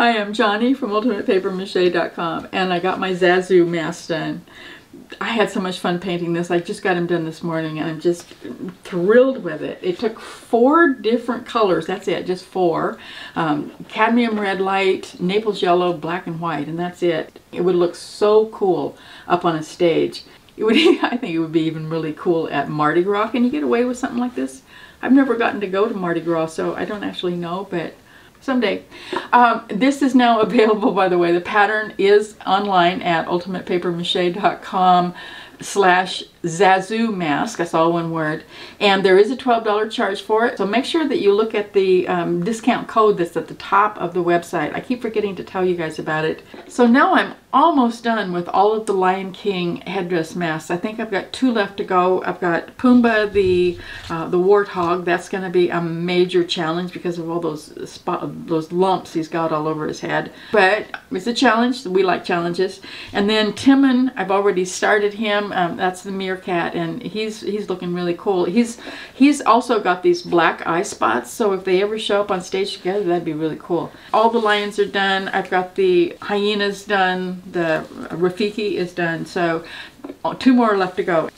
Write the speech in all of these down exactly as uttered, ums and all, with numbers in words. Hi, I'm Johnny from Ultimate Paper Mache dot com, and I got my Zazu mask done. I had so much fun painting this. I just got him done this morning, and I'm just thrilled with it. It took four different colors. That's it, just four. Um, cadmium red light, Naples yellow, black and white, and that's it. It would look so cool up on a stage. It would, I think it would be even really cool at Mardi Gras. Can you get away with something like this? I've never gotten to go to Mardi Gras, so I don't actually know, but someday. Um, this is now available, by the way. The pattern is online at ultimate paper mache dot com slash Zazu mask. That's all one word. And there is a twelve dollar charge for it. So make sure that you look at the um, discount code that's at the top of the website. I keep forgetting to tell you guys about it. So now I'm almost done with all of the Lion King headdress masks. I think I've got two left to go. I've got Pumbaa, the uh, the warthog. That's going to be a major challenge because of all those spot, those lumps he's got all over his head. But it's a challenge. We like challenges. And then Timon, I've already started him. Um, that's the meerkat, and he's he's looking really cool. He's he's also got these black eye spots, so if they ever show up on stage together, that'd be really cool. All the lions are done. I've got the hyenas done. The Rafiki is done. So two more left to go.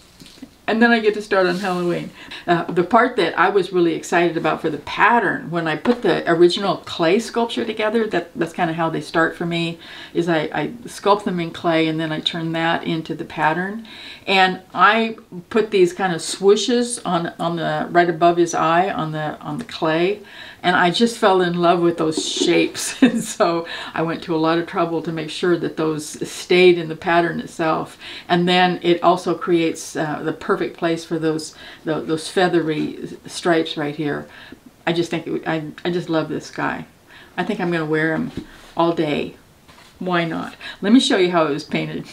And then I get to start on Halloween. Uh, the part that I was really excited about for the pattern, when I put the original clay sculpture together, that, that's kind of how they start for me, is I, I sculpt them in clay and then I turn that into the pattern. And I put these kind of swooshes on, on the, right above his eye on the, on the clay. And I just fell in love with those shapes. And so I went to a lot of trouble to make sure that those stayed in the pattern itself. And then it also creates uh, the perfect place for those, the, those feathery stripes right here. I just think, it would, I, I just love this guy. I think I'm gonna wear him all day. Why not? Let me show you how it was painted.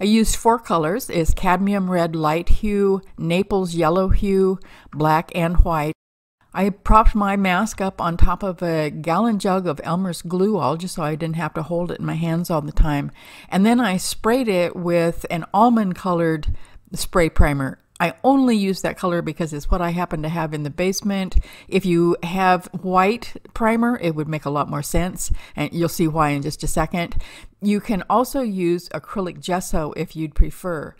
I used four colors. It's cadmium red light hue, Naples yellow hue, black and white. I propped my mask up on top of a gallon jug of Elmer's glue all just so I didn't have to hold it in my hands all the time. And then I sprayed it with an almond colored spray primer. I only use that color because it's what I happen to have in the basement. If you have white primer, it would make a lot more sense, and you'll see why in just a second. You can also use acrylic gesso if you'd prefer.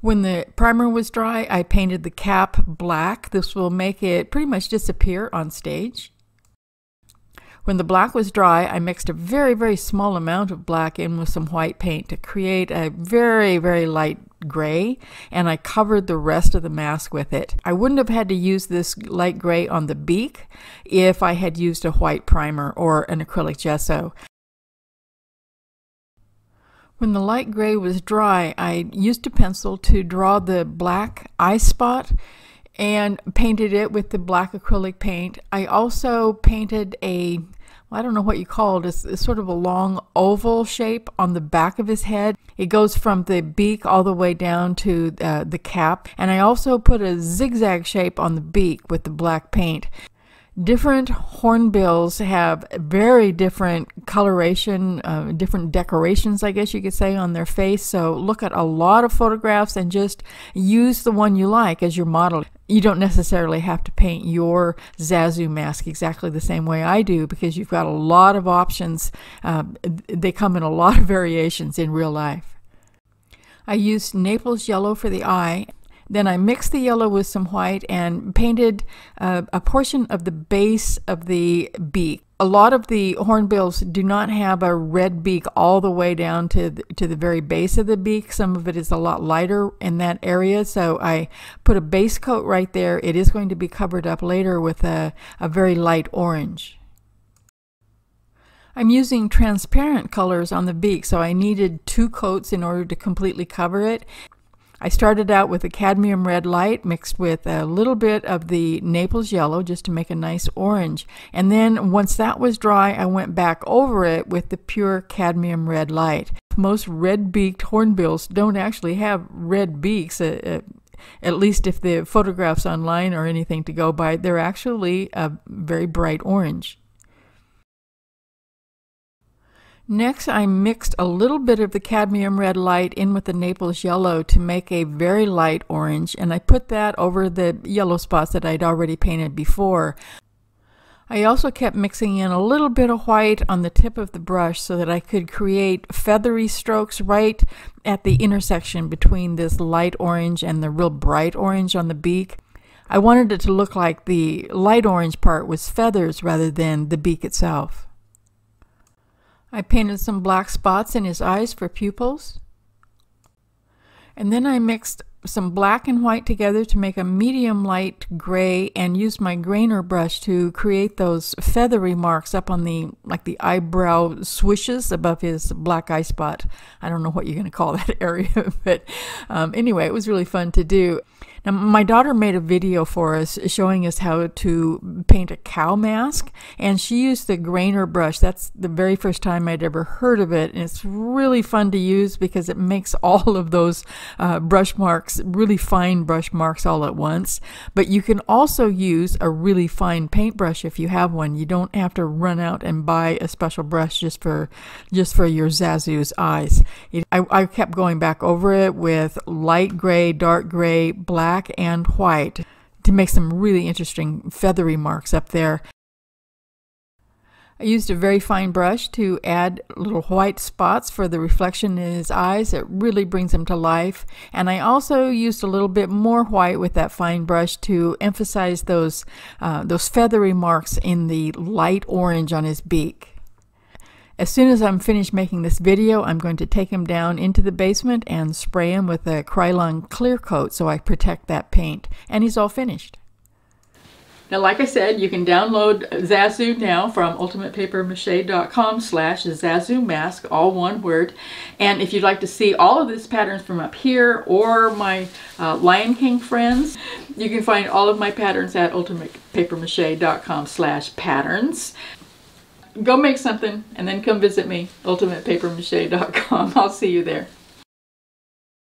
When the primer was dry, I painted the cap black. This will make it pretty much disappear on stage. When the black was dry, I mixed a very, very small amount of black in with some white paint to create a very, very light gray, and I covered the rest of the mask with it. I wouldn't have had to use this light gray on the beak if I had used a white primer or an acrylic gesso. When the light gray was dry, I used a pencil to draw the black eye spot and painted it with the black acrylic paint. I also painted a, well, I don't know what you call it, it's, it's sort of a long oval shape on the back of his head. It goes from the beak all the way down to uh, the cap. And I also put a zigzag shape on the beak with the black paint. Different hornbills have very different coloration, uh, different decorations, I guess you could say, on their face. So look at a lot of photographs and just use the one you like as your model. You don't necessarily have to paint your Zazu mask exactly the same way I do because you've got a lot of options. Uh, they come in a lot of variations in real life. I used Naples yellow for the eye. Then I mixed the yellow with some white and painted uh, a portion of the base of the beak. A lot of the hornbills do not have a red beak all the way down to the, to the very base of the beak. Some of it is a lot lighter in that area, so I put a base coat right there. It is going to be covered up later with a, a very light orange. I'm using transparent colors on the beak, so I needed two coats in order to completely cover it. I started out with a cadmium red light mixed with a little bit of the Naples yellow just to make a nice orange. And then once that was dry, I went back over it with the pure cadmium red light. Most red-beaked hornbills don't actually have red beaks, at least if the photographs online or anything to go by. They're actually a very bright orange. Next, I mixed a little bit of the cadmium red light in with the Naples yellow to make a very light orange, and I put that over the yellow spots that I'd already painted before. I also kept mixing in a little bit of white on the tip of the brush so that I could create feathery strokes right at the intersection between this light orange and the real bright orange on the beak. I wanted it to look like the light orange part was feathers rather than the beak itself. I painted some black spots in his eyes for pupils. And then I mixed some black and white together to make a medium light gray and used my grainer brush to create those feathery marks up on the, like the eyebrow swishes above his black eye spot. I don't know what you're going to call that area, but um, anyway, it was really fun to do. Now, my daughter made a video for us showing us how to paint a cow mask, and she used the grainer brush. That's the very first time I'd ever heard of it, and it's really fun to use because it makes all of those uh, brush marks, really fine brush marks, all at once. But you can also use a really fine paintbrush if you have one. You don't have to run out and buy a special brush just for just for your Zazu's eyes. It, I, I kept going back over it with light gray, dark gray, black, and white to make some really interesting feathery marks up there. I used a very fine brush to add little white spots for the reflection in his eyes. It really brings him to life. And I also used a little bit more white with that fine brush to emphasize those, uh, those feathery marks in the light orange on his beak. As soon as I'm finished making this video, I'm going to take him down into the basement and spray him with a Krylon clear coat so I protect that paint. And he's all finished. Now, like I said, you can download Zazu now from Ultimate Paper Mache dot com slash Zazu Mask, all one word. And if you'd like to see all of these patterns from up here or my uh, Lion King friends, you can find all of my patterns at Ultimate Paper Mache dot com slash patterns. Go make something and then come visit me, Ultimate Paper Mache dot com. I'll see you there.